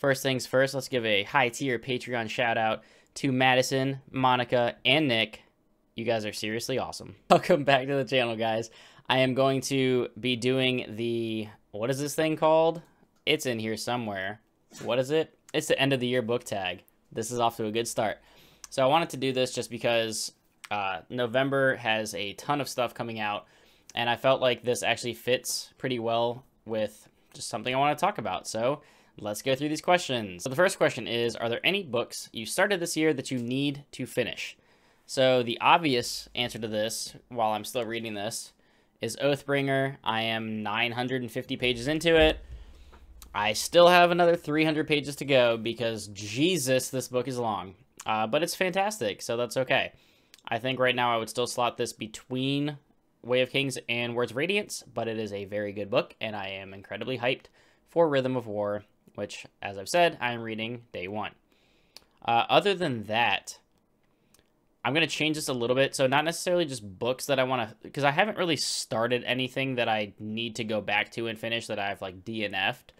First things first, let's give a high-tier Patreon shout-out to Madison, Monica, and Nick. You guys are seriously awesome. Welcome back to the channel, guys. I am going to be doing the... What is this thing called? It's in here somewhere. What is it? It's the end of the year book tag. This is off to a good start. So I wanted to do this just because November has a ton of stuff coming out, and I felt like this actually fits pretty well with just something I want to talk about. So let's go through these questions. So the first question is, are there any books you started this year that you need to finish? So the obvious answer to this, while I'm still reading this, is Oathbringer. I am 950 pages into it. I still have another 300 pages to go because, Jesus, this book is long. But it's fantastic, so that's okay. I think right now I would still slot this between Way of Kings and Words of Radiance, but it is a very good book, and I am incredibly hyped for Rhythm of War, which, as I've said, I am reading day one. Other than that, I'm going to change this a little bit. So not necessarily just books that I want to... Because I haven't really started anything that I need to go back to and finish that I've, like, DNF'd.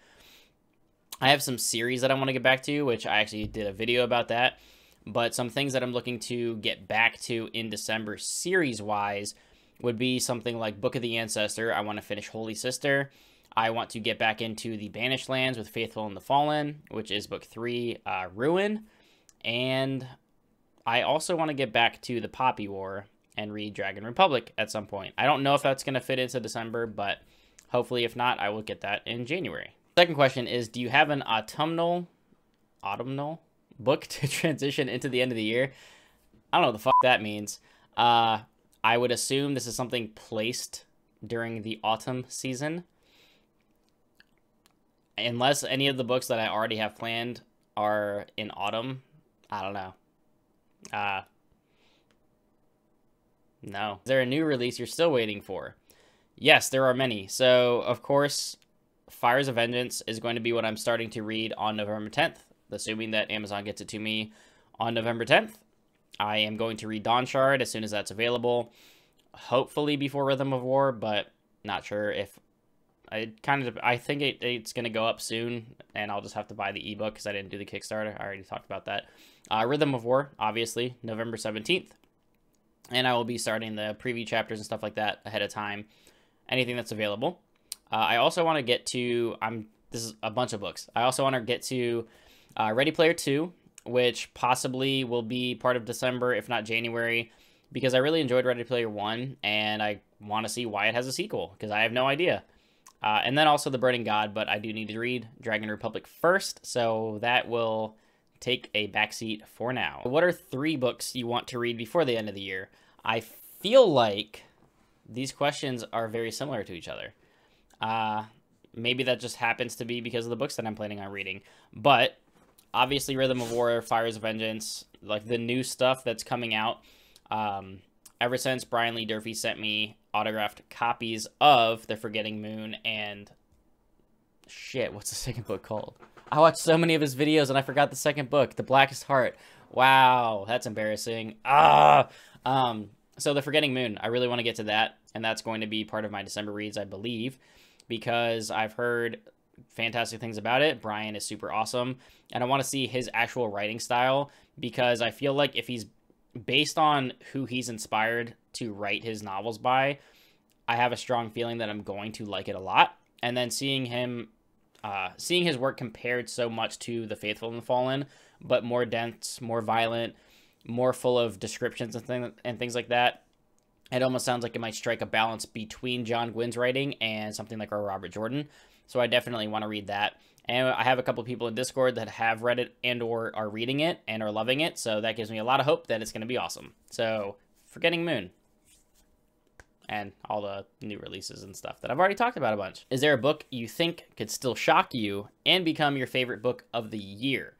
I have some series that I want to get back to, which I actually did a video about that. But some things that I'm looking to get back to in December series-wise would be something like Book of the Ancestor. I want to finish Holy Sister. I want to get back into the Banished Lands with Faithful and the Fallen, which is book 3, Ruin. And I also want to get back to the Poppy War and read Dragon Republic at some point. I don't know if that's going to fit into December, but hopefully if not, I will get that in January. Second question is, do you have an autumnal book to transition into the end of the year? I don't know what the fuck that means. I would assume this is something placed during the autumn season. Unless any of the books that I already have planned are in autumn. I don't know. No. Is there a new release you're still waiting for? Yes, there are many. So, of course, Fires of Vengeance is going to be what I'm starting to read on November 10th. Assuming that Amazon gets it to me on November 10th. I am going to read Dawnshard as soon as that's available. Hopefully before Rhythm of War, but not sure if... I think it's going to go up soon, and I'll just have to buy the ebook because I didn't do the Kickstarter. I already talked about that. Rhythm of War, obviously, November 17th. And I will be starting the preview chapters and stuff like that ahead of time. Anything that's available. I also want to get to... This is a bunch of books. I also want to get to Ready Player 2, which possibly will be part of December, if not January, because I really enjoyed Ready Player 1, and I want to see why it has a sequel, because I have no idea. And then also the Burning God, but I do need to read Dragon Republic first, so that will take a backseat for now. What are 3 books you want to read before the end of the year? I feel like these questions are very similar to each other. Maybe that just happens to be because of the books that I'm planning on reading, but obviously Rhythm of War, Fires of Vengeance, like the new stuff that's coming out, ever since Brian Lee Durfee sent me autographed copies of The Forgetting Moon and... Shit, what's the second book called? I watched so many of his videos and I forgot the second book, The Blackest Heart. Wow, that's embarrassing. So The Forgetting Moon, I really want to get to that, and that's going to be part of my December reads, I believe, because I've heard fantastic things about it. Brian is super awesome, and I want to see his actual writing style, because I feel like if he's... based on who he's inspired to write his novels by, I have a strong feeling that I'm going to like it a lot. And then seeing his work compared so much to The Faithful and the Fallen, but more dense, more violent, more full of descriptions and things like that, it almost sounds like it might strike a balance between John Gwynn's writing and something like our Robert Jordan. So I definitely want to read that. And I have a couple people in Discord that have read it and or are reading it and are loving it. So that gives me a lot of hope that it's going to be awesome. So Forgetting Moon. And all the new releases and stuff that I've already talked about a bunch. Is there a book you think could still shock you and become your favorite book of the year?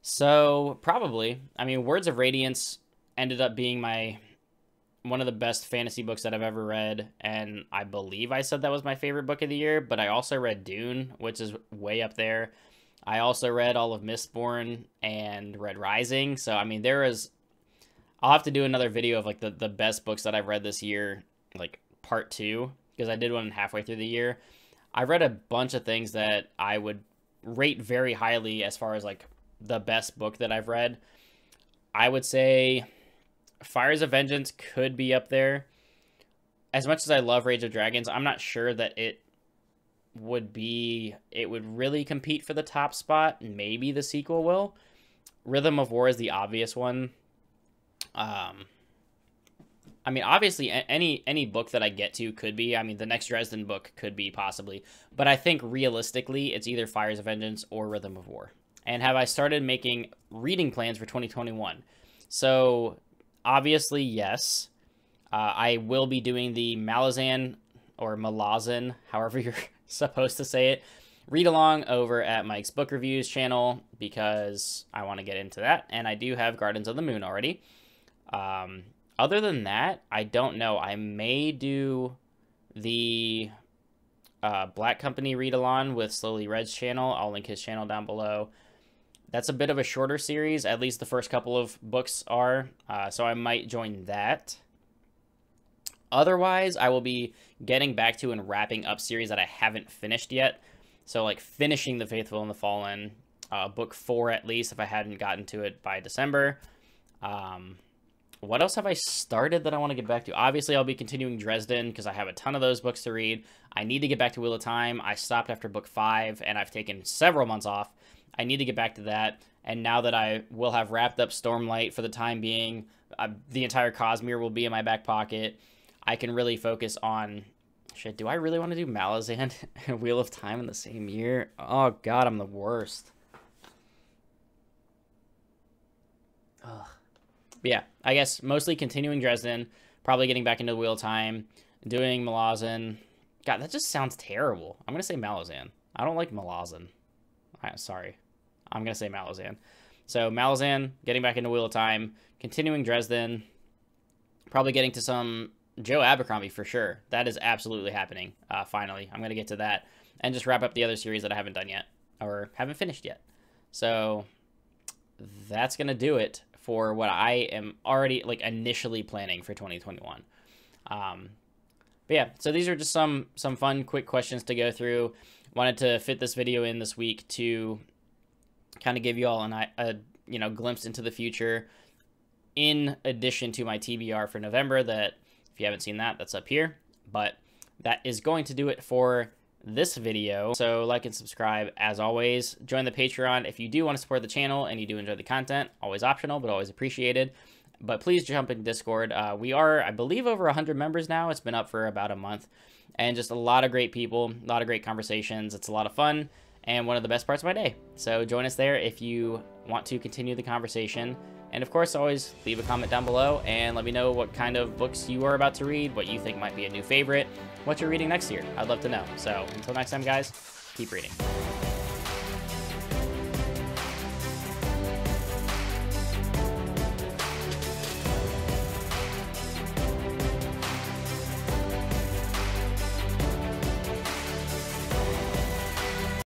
So probably. I mean, Words of Radiance ended up being one of the best fantasy books that I've ever read, and I believe I said that was my favorite book of the year, but I also read Dune, which is way up there. I also read all of Mistborn and Red Rising, so, I mean, I'll have to do another video of, like, the best books that I've read this year, like, part 2, because I did one halfway through the year. I read a bunch of things that I would rate very highly as far as like the best book that I've read. I would say Fires of Vengeance could be up there. As much as I love Rage of Dragons, I'm not sure that it would really compete for the top spot. Maybe the sequel will. Rhythm of War is the obvious one. I mean, obviously any book that I get to could be. I mean, the next Dresden book could be possibly, but I think realistically it's either Fires of Vengeance or Rhythm of War. And have I started making reading plans for 2021? So obviously, yes. I will be doing the Malazan or Malazan, however you're supposed to say it, read along over at Mike's Book Reviews channel, because I want to get into that. And I do have Gardens of the Moon already. Other than that, I don't know. I may do the Black Company read-along with Slowly Red's channel. I'll link his channel down below. That's a bit of a shorter series, at least the first couple of books are, so I might join that. Otherwise, I will be getting back to and wrapping up series that I haven't finished yet. So, like, finishing the Faithful and the Fallen, book 4 at least, if I hadn't gotten to it by December. What else have I started that I want to get back to? Obviously, I'll be continuing Dresden because I have a ton of those books to read. I need to get back to Wheel of Time. I stopped after book 5, and I've taken several months off. I need to get back to that. And now that I will have wrapped up Stormlight for the time being, the entire Cosmere will be in my back pocket. I can really focus on... Shit, do I really want to do Malazan and Wheel of Time in the same year? Oh, God, I'm the worst. Ugh. But yeah, I guess mostly continuing Dresden, probably getting back into the Wheel of Time, doing Malazan. God, that just sounds terrible. I'm going to say Malazan. I don't like Malazan. Sorry. I'm going to say Malazan. So Malazan, getting back into Wheel of Time, continuing Dresden, probably getting to some Joe Abercrombie for sure. That is absolutely happening, finally. I'm going to get to that and just wrap up the other series that I haven't done yet or haven't finished yet. So that's going to do it for what I am already like initially planning for 2021. But yeah, so these are just some fun, quick questions to go through. Wanted to fit this video in this week to kind of give you all a you know, glimpse into the future, in addition to my TBR for November that, if you haven't seen that, that's up here. But that is going to do it for this video. So like and subscribe as always. Join the Patreon if you do want to support the channel and you do enjoy the content. Always optional, but always appreciated. But please jump in Discord. We are, I believe, over 100 members now. It's been up for about a month. And just a lot of great people, a lot of great conversations. It's a lot of fun and one of the best parts of my day. So join us there if you want to continue the conversation. And of course, always leave a comment down below and let me know what kind of books you are about to read, what you think might be a new favorite, what you're reading next year. I'd love to know. So until next time, guys, keep reading.